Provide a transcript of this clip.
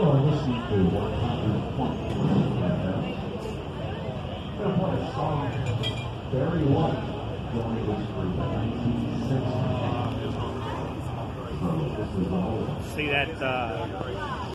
You are listening to 100.1 FM. I'm going to play a song, Barry White, going to this group in 1960. So this is all. See that.